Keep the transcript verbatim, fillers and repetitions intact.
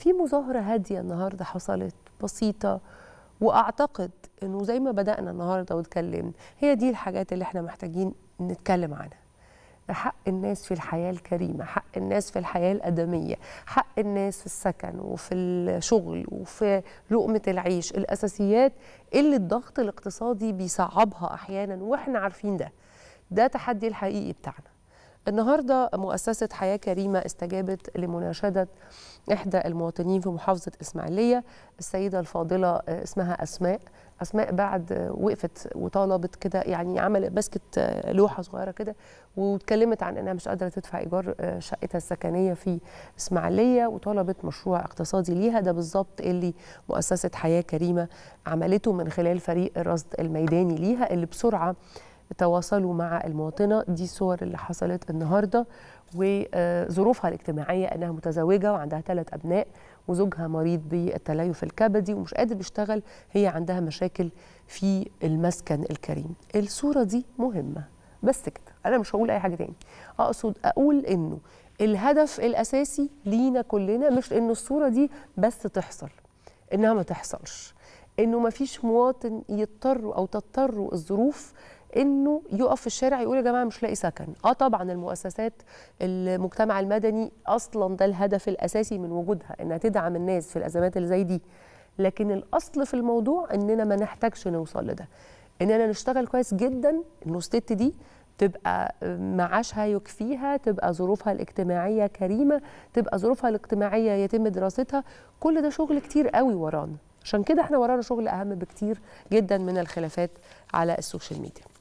في مظاهرة هادية النهاردة حصلت بسيطة، وأعتقد أنه زي ما بدأنا النهاردة واتكلمنا، هي دي الحاجات اللي احنا محتاجين نتكلم عنها. حق الناس في الحياة الكريمة، حق الناس في الحياة الأدمية، حق الناس في السكن وفي الشغل وفي لقمة العيش، الأساسيات اللي الضغط الاقتصادي بيصعبها أحيانا، وإحنا عارفين ده ده تحدي الحقيقي بتاعنا. النهاردة مؤسسة حياة كريمة استجابت لمناشدة إحدى المواطنين في محافظة إسماعيلية، السيدة الفاضلة اسمها أسماء. أسماء بعد وقفت وطالبت كده، يعني عملت بسكت لوحة صغيرة كده واتكلمت عن أنها مش قادرة تدفع إيجار شقتها السكنية في إسماعيلية، وطلبت مشروع اقتصادي ليها. ده بالظبط اللي مؤسسة حياة كريمة عملته من خلال فريق الرصد الميداني ليها، اللي بسرعة تواصلوا مع المواطنة. دي الصور اللي حصلت النهاردة وظروفها الاجتماعية، أنها متزوجة وعندها ثلاث أبناء، وزوجها مريض بالتليف الكبدي ومش قادر يشتغل، هي عندها مشاكل في المسكن الكريم. الصورة دي مهمة، بس كده، أنا مش هقول أي حاجة تاني. أقصد أقول إنه الهدف الأساسي لينا كلنا مش إنه الصورة دي بس تحصل، إنها ما تحصلش، إنه ما فيش مواطن يضطر أو تضطر الظروف انه يقف في الشارع يقول يا جماعه مش لاقي سكن. اه طبعا المؤسسات المجتمع المدني اصلا ده الهدف الاساسي من وجودها، انها تدعم الناس في الازمات اللي زي دي، لكن الاصل في الموضوع اننا ما نحتاجش نوصل لده، اننا نشتغل كويس جدا انه الست دي تبقى معاشها يكفيها، تبقى ظروفها الاجتماعيه كريمه، تبقى ظروفها الاجتماعيه يتم دراستها. كل ده شغل كتير قوي ورانا، عشان كده احنا ورانا شغل اهم بكتير جدا من الخلافات على السوشيال ميديا.